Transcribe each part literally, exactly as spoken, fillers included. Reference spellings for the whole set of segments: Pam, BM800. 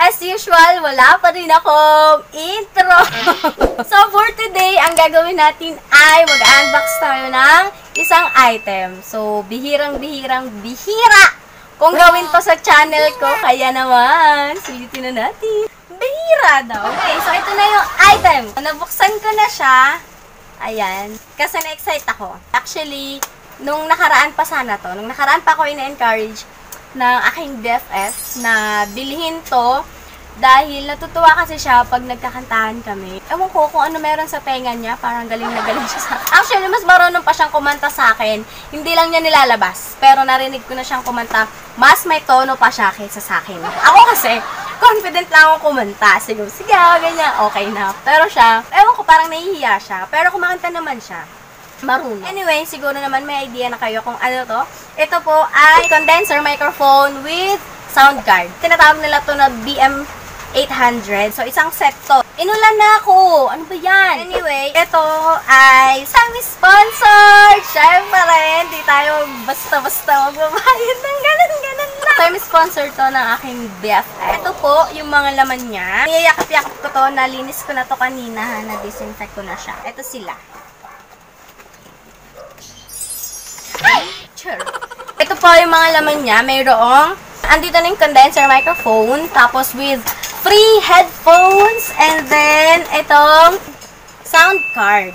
As usual, wala pa rin akong intro. So for today, ang gagawin natin ay mag-unbox tayo ng isang item. So bihirang-bihirang bihira kung gawin to sa channel ko. Kaya naman, sulitin na natin. Bihira daw. Okay, so ito na yung item. Nabuksan ko na siya. Ayan. Kasi na-excite ako. Actually, nung nakaraan pa sana to, nung nakaraan pa ako ina-encourage ng aking B F F na bilhin to dahil natutuwa kasi siya pag nagkakantahan kami. Ewan ko kung ano meron sa tenga niya, parang galing na galing siya sa akin. Actually, mas marunong pa siyang kumanta sa akin. Hindi lang niya nilalabas, pero narinig ko na siyang kumanta. Mas may tono pa siya kaysa sa akin. Ako kasi, confident lang akong kumanta. Sigaw, sigaw, ganyan, okay na. Pero siya, ewan ko, parang nahihiya siya. Pero kumakanta naman siya. Marunong. Anyway, siguro naman may idea na kayo kung ano to. Ito po ay condenser microphone with sound card. Tinatawag nila to na B M eight hundred. So, isang set to. Inulan na ako! Ano ba yan? Anyway, ito ay semi-sponsored! Siyempre, hindi tayo basta-basta magbabayad ng ganun-ganun lang. Semi-sponsor to ng aking B F F. Ito po, yung mga laman niya. Niyayakap-yakap ko to. Nalinis ko na to kanina. Na-disinfect ko na siya. Ito sila. Sure. Ito po yung mga laman niya. Mayroong, andito na yung condenser microphone, tapos with free headphones, and then itong sound card.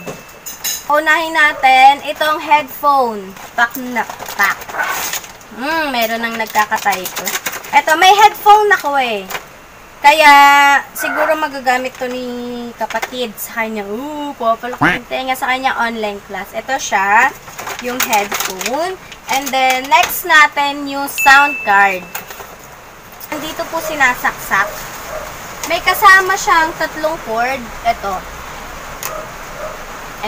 Unahin natin itong headphone. Pak na pak. Hmm, meron nang nagkakatay ito. Ito, may headphone ako eh. Kaya, siguro magagamit to ni kapatid sa kanya. Ooh, papalakang tenga sa kanya online class. Ito siya, yung headphone. And then, next natin yung sound card. Andito po sinasaksak. May kasama siyang tatlong cord. Ito.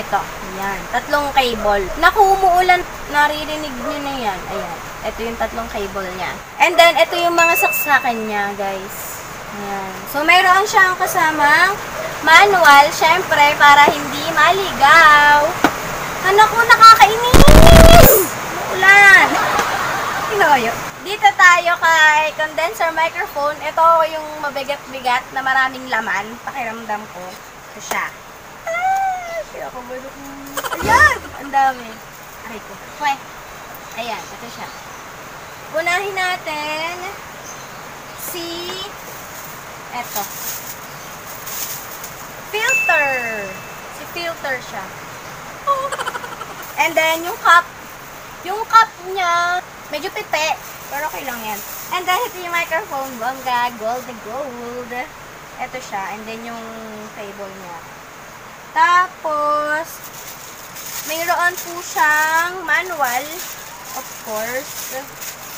Ito. Ayan. Tatlong cable. Naku, umuulan. Naririnig nyo na yan. Ayan. Ito yung tatlong cable niya. And then, ito yung mga saksakan niya, guys. Ayan. So, mayroon siyang kasamang manual. Syempre, para hindi maligaw. Ano ko, nakakainis! Ulan. Kinoyo. Dito tayo kay condenser microphone. Ito yung mabigat-bigat na maraming laman. Pakiramdam ko. Ito siya. Ah! Siya ako ba? Ayan! Ang dami. Aray ko. Pwede. Ayan. Ito siya. Unahin natin si eto. Filter. Si filter siya. Oh. And then yung cup. Yung cup niya, medyo pite, pero okay lang yan. And then, ito yung microphone, bongga, gold and gold. Ito siya, and then yung cable niya. Tapos, mayroon po siyang manual, of course.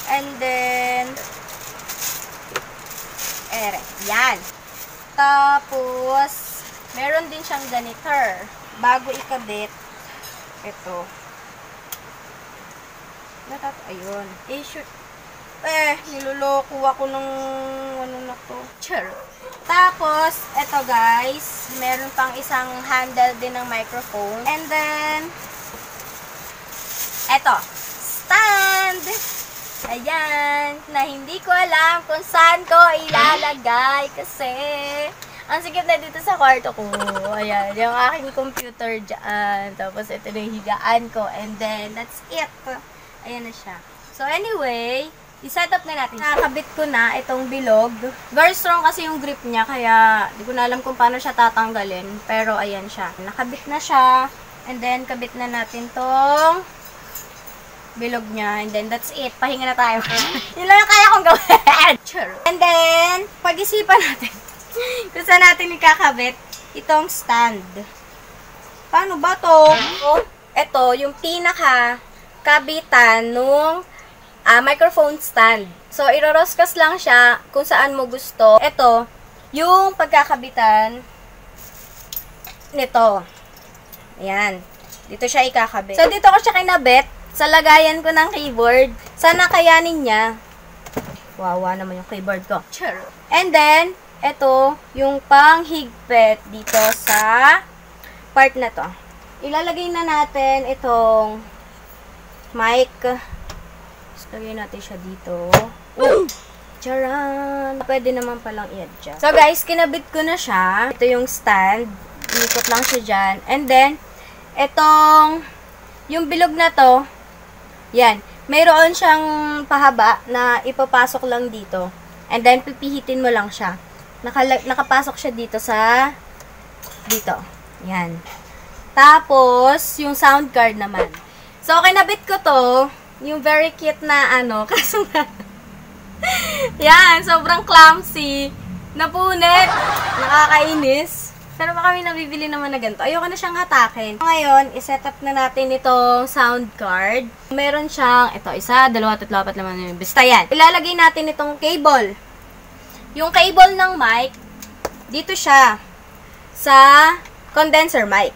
And then, ere, yan. Tapos, meron din siyang ganiter. Bago ikabit, ito. Ayun. Eh, sure. Eh, niloloko ako nung ano na to. Sure. Tapos, eto guys, meron pang isang handle din ng microphone. And then, eto, stand. Ayan. Na hindi ko alam kung saan ko ilalagay kasi ang sikip na dito sa kwarto ko. Ayan, yung aking computer dyan. Tapos, ito na yung higaan ko. And then, that's it. Ayan na siya. So anyway, i-set up na natin. Nakakabit ko na itong bilog. Very strong kasi yung grip niya, kaya di ko na alam kung paano siya tatanggalin. Pero ayan siya. Nakabit na siya. And then, kabit na natin tong bilog niya. And then, that's it. Pahinga na tayo. Yun lang yung kaya kong gawin. Sure. And then, pag-isipan natin kung saan natin ikakabit itong stand. Paano ba to? Oh, ito, yung pinaka kabitan nung uh, microphone stand. So, iroroskas lang siya kung saan mo gusto. Ito, yung pagkakabitan nito. Ayan. Dito siya ikakabit. So, dito ko siya kinabit sa lagayan ko ng keyboard. Sana kayanin niya. Wawa naman yung keyboard ko. Sure. And then, ito, yung panghigpit dito sa part na to. Ilalagay na natin itong mic. Lagyan natin siya dito. Charan! ganun. Pwede naman palang i-adjust. So guys, kinabit ko na siya. Ito yung stand. Inikot lang siya dyan. And then, itong, yung bilog na to, yan. Mayroon siyang pahaba na ipapasok lang dito. And then, pipihitin mo lang siya. Nakala nakapasok siya dito sa, dito. Yan. Tapos, yung sound card naman. So, kinabit ko to. Yung very cute na ano, kaso na, yan, sobrang clumsy, napunit, nakakainis. Pero baka may nabibili naman na ganito. Ayoko na siyang hatakin. Ngayon, iset up na natin itong sound card. Meron siyang, ito, isa, dalawa, tatlo, apat naman yung basta yan. Ilalagay natin itong cable. Yung cable ng mic, dito siya, sa condenser mic.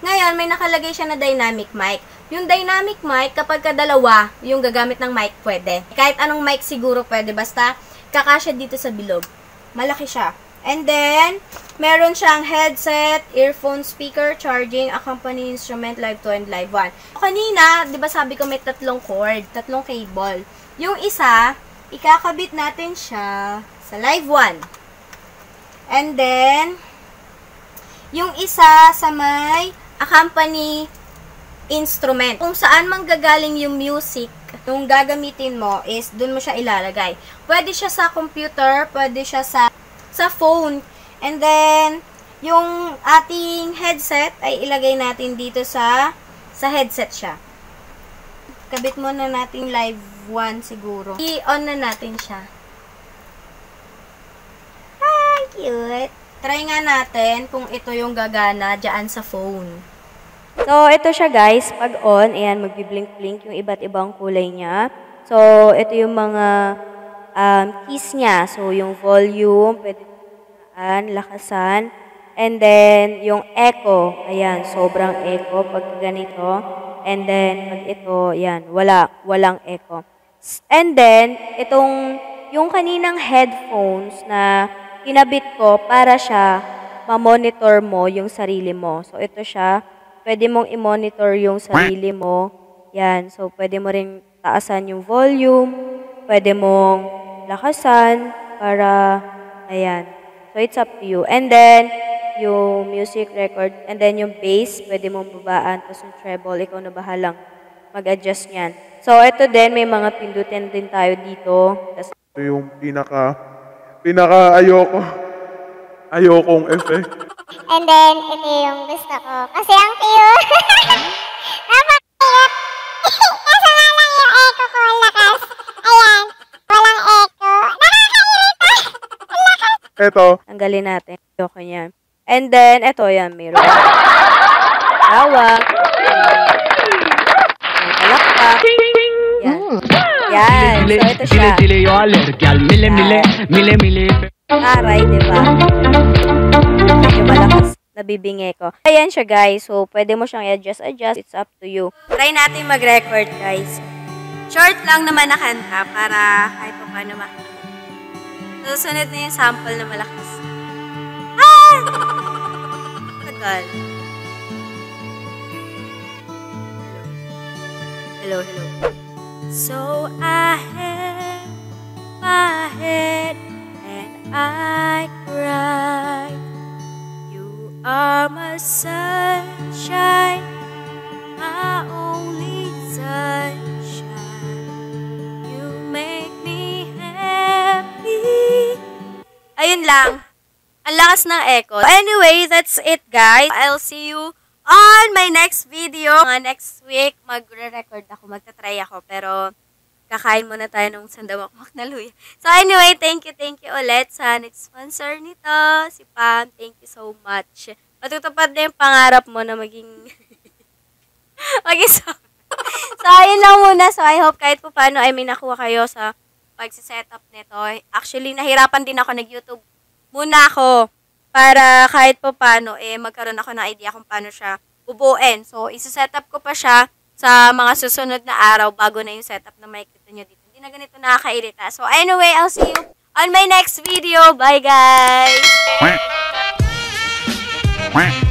Ngayon, may nakalagay siya na dynamic mic. Yung dynamic mic, kapag ka dalawa yung gagamit ng mic, pwede. Kahit anong mic siguro pwede, basta kakasya dito sa bilog. Malaki siya. And then, meron siyang headset, earphone, speaker, charging, accompanying instrument, live two and live one. Kanina, di ba sabi ko may tatlong cord, tatlong cable. Yung isa, ikakabit natin siya sa live one. And then, yung isa sa may accompanying instrument. Kung saan manggagaling yung music, yung gagamitin mo is dun mo siya ilalagay. Pwede siya sa computer, pwede siya sa sa phone. And then yung ating headset ay ilagay natin dito sa sa headset siya. Kabit muna natin live one siguro. I-on na natin siya. Hi, cute. Try nga natin kung ito yung gagana diyan sa phone. So, ito siya guys, pag on, ayan, magbiblink-blink yung iba't ibang kulay niya. So, ito yung mga um, keys niya. So, yung volume, pwede naan, lakasan. And then, yung echo, ayan, sobrang echo pag ganito. And then, pag ito, ayan, wala, walang echo. And then, itong, yung kaninang headphones na kinabit ko para siya ma-monitor mo yung sarili mo. So, ito siya. Pwede mong i-monitor yung sarili mo. Yan. So, pwede mo rin taasan yung volume. Pwede mong lakasan para, ayan. So, it's up to you. And then, yung music record. And then, yung bass, pwede mong babaan. Tapos yung treble, ikaw na bahalang mag-adjust yan. So, ito din, may mga pindutin din tayo dito. Tas, ito yung pinaka, pinaka ayoko. Ayokong effect. And then, ito yung gusto ko. Kasi ang cute. Napaka-cute. Kaso nga lang yung echo ko ang lakas. Ayan. Walang echo. Nakakairita. Ang lakas. Ito. Tanggalin natin. Ayoko niyan. And then, ito yan. Mayroon. Tawa. Palakpak. Yan. Yan. So, ito siya. Aray, diba? Yung malakas nabibingi ko. Ayan siya guys. So, pwede mo siyang i-adjust, adjust. It's up to you. Try natin mag-record guys. Short lang naman na kanta para kahit pa paano makikita. Susunod na yung sample na malakas. Ah! Tagal. Hello, hello. So, I had my head and I cried. Are my sunshine, my only sunshine. You make me happy. Ayun lang. Ang lakas ng echo. Anyway, that's it guys. I'll see you on my next video. Mga next week, magre-record ako. Magta-try ako. Pero, kakain muna tayo ng sandamakmak na luya. So anyway, thank you, thank you ulit sa nag-sponsor nito, si Pam. Thank you so much. Matutupad na yung pangarap mo na maging maging so. So, ayun lang muna. So, I hope kahit po paano ay may nakuha kayo sa pagsisetup nito. Actually, nahirapan din ako. Nag-YouTube muna ako para kahit po paano eh, magkaroon ako ng idea kung paano siya bubuuin. So, isisetup ko pa siya sa mga susunod na araw bago na yung setup na makikita nyo dito. Hindi na ganito nakakairita. So anyway, I'll see you on my next video. Bye guys!